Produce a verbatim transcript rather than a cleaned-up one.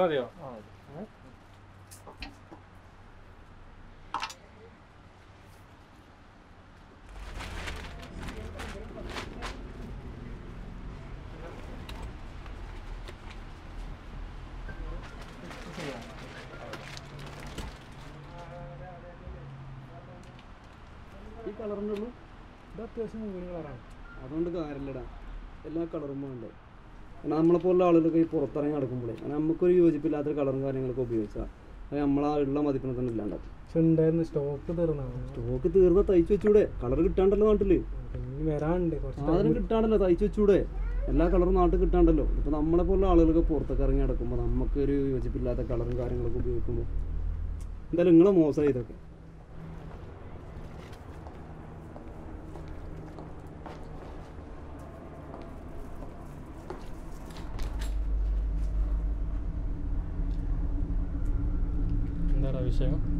Var ya. കളറുണ്ടല്ലോ ഇത് അത്യാവശ്യം മുകളിലാണ് അതുകൊണ്ട് കാര്യമില്ലടാ എല്ലാ കളറും ഉണ്ട് കാരണം നമ്മളെപ്പോലുള്ള ആളുകൾക്ക് ഈ പുറത്തിറങ്ങി നടക്കുമ്പോഴേ കാരണം നമുക്കൊരു യോജിപ്പില്ലാത്ത കളറും കാര്യങ്ങളൊക്കെ ഉപയോഗിച്ചാൽ അത് നമ്മളാളുള്ള മതിപ്പിനെ തന്നെ ഇല്ലാണ്ടാവും പക്ഷെ ഉണ്ടായിരുന്നു സ്റ്റോക്ക് തീർന്നാണ് സ്റ്റോക്ക് തീർന്ന തയ്ച്ചു വെച്ചൂടെ കളർ കിട്ടാണ്ടല്ലോ നാട്ടിൽ വരാനുണ്ട് സാധനം കിട്ടാണ്ടല്ലോ തയ്ച്ചു വെച്ചൂടെ എല്ലാ കളറും നാട്ടിൽ കിട്ടാണ്ടല്ലോ ഇപ്പം നമ്മളെപ്പോലുള്ള ആളുകൾക്ക് പുറത്തൊക്കെ ഇറങ്ങി നടക്കുമ്പോൾ നമുക്കൊരു യോജിപ്പില്ലാത്ത കളറും കാര്യങ്ങളൊക്കെ ഉപയോഗിക്കുമ്പോൾ എന്തായാലും നിങ്ങളെ മോശമായി ഇതൊക്കെ Şey yok.